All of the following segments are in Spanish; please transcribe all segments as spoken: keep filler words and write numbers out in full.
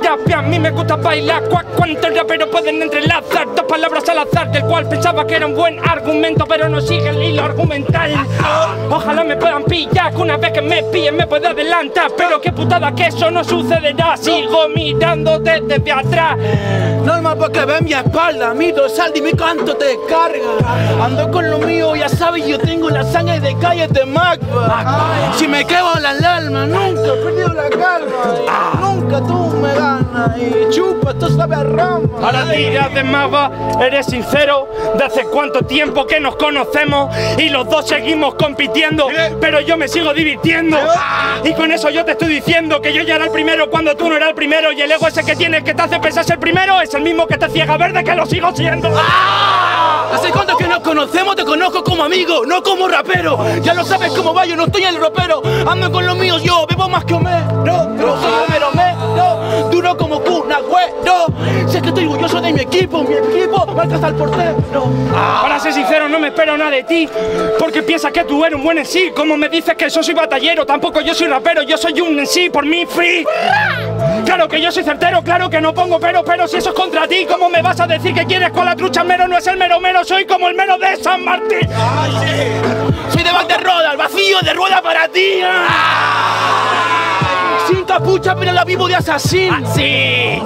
terapia, a mí me gusta bailar cuac. ¿Cuántos raperos pueden entrelazar dos palabras al azar, del cual pensaba que era un buen argumento, pero no sigue el hilo argumental? Ojalá me puedan pillar, que una vez que me pillen me pueda adelantar, pero qué putada que eso no sucederá. Sigo mirándote desde atrás. Norma porque ves mi espalda, mi dorsal y mi canto te carga. Ando con lo mío, ya sabes, yo tengo la sangre de calle de Macba. Si me quedo la alarma, nunca he perdido la calma. Ah. Nunca tú me ganas y chupa, tú sabes a rama. Ahora dirás de Macba, eres sincero, de hace cuánto tiempo que nos conocemos y los dos seguimos compitiendo, ¿eh? Pero yo me sigo divirtiendo. ¿Ah? Y con eso yo te estoy diciendo que yo ya era el primero cuando tú no eras el primero, y el ego ese que tienes que te hace pensar ser primero es el mismo que te ciega verde, que lo sigo siendo. ¡Ah! ¿Hace cuánto que nos conocemos? Te conozco como amigo, no como rapero. Ya lo sabes cómo va, yo no estoy en el ropero. Ando con los míos, yo bebo más que Homero. No soy Homero, no, duro como Kun Agüero. Sé que estoy orgulloso de mi equipo, mi equipo marca hasta el portero. Ah. Para ser sincero, no me espero nada de ti, porque piensas que tú eres un buen en sí. Como me dices que yo soy batallero, tampoco yo soy rapero, yo soy un en sí por mí free. Claro que yo soy certero, claro que no pongo pero, pero si eso es contra ti, ¿cómo me vas a decir que quieres con la trucha mero? No es el mero mero, soy como el mero de San Martín. Ay, sí. Soy de bate roda, el vacío de rueda para ti. Ah. Sin capucha, pero la vivo de asesino. Ah, sí.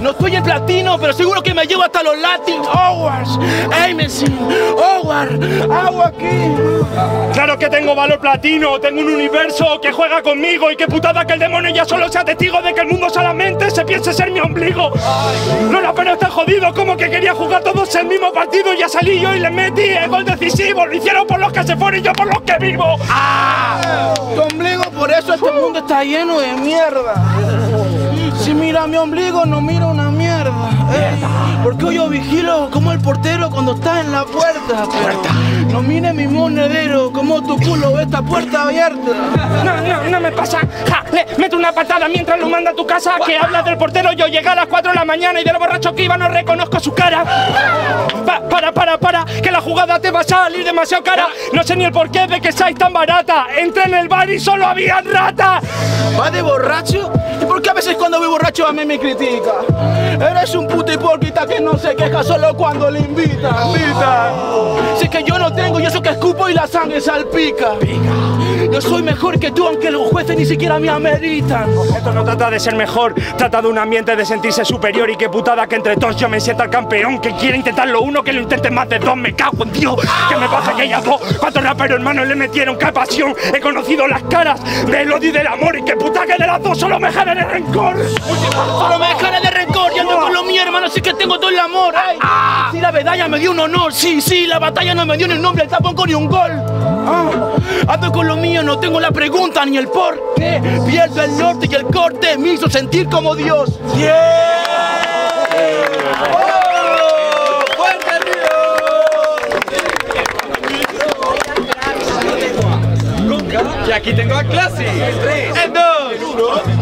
No estoy en platino, pero seguro que me llevo hasta los Latin Awards. Amesin, Award, agua aquí. Claro que tengo valor platino, tengo un universo que juega conmigo, y qué putada que el demonio ya solo sea testigo de que el mundo solamente se piense ser mi ombligo. Los raperos están jodidos, como que quería jugar todos el mismo partido, y ya salí yo y les metí el gol decisivo. Lo hicieron por los que se fueron y yo por los que vivo. ¡Ah! Tu ombligo, por eso este mundo está lleno de mierda. Si mira mi ombligo, no mira una mierda, eh. Porque yo vigilo como el portero cuando está en la puerta, puerta. No mire mi monedero, como tu culo, esta puerta abierta. No, no, no me pasa, ja, le meto una patada mientras lo manda a tu casa. Que habla del portero, yo llegué a las cuatro de la mañana y de lo borracho que iba no reconozco su cara. Pa, para, para, para, que la jugada te va a salir demasiado cara. No sé ni el porqué de que seáis tan barata. Entré en el bar y solo había ratas. ¿Va de borracho? ¿Y por qué a veces cuando voy borracho a mí me critica? Eres un puto hipócrita que no se queja solo cuando le invita. Invita. Si es que yo no tengo, yo soy que escupo y la sangre salpica. Yo soy mejor que tú, aunque los jueces ni siquiera me ameritan. Esto no trata de ser mejor, trata de un ambiente de sentirse superior. Y qué putada que entre todos yo me sienta el campeón, que quiere intentarlo uno, que lo intente más de dos. Me cago en Dios, que me pasa que ya dos, cuatro raperos hermanos le metieron, qué pasión. He conocido las caras del odio y del amor, y qué puta que de las dos solo me jalan el rencor. Solo me jalan de rencor, y ando con los míos hermanos, sí que tengo todo el amor. Ay, sí, la medalla me dio un honor, sí, sí, la batalla no me dio ni un nombre, el tampoco ni un gol. Ah, ando con lo mío, no tengo la pregunta ni el por qué. Pierdo el norte y el corte me hizo sentir como Dios. Yeah. Oh, ¡fuerte Río! Y aquí tengo a Classy. El tres, el dos, el uno.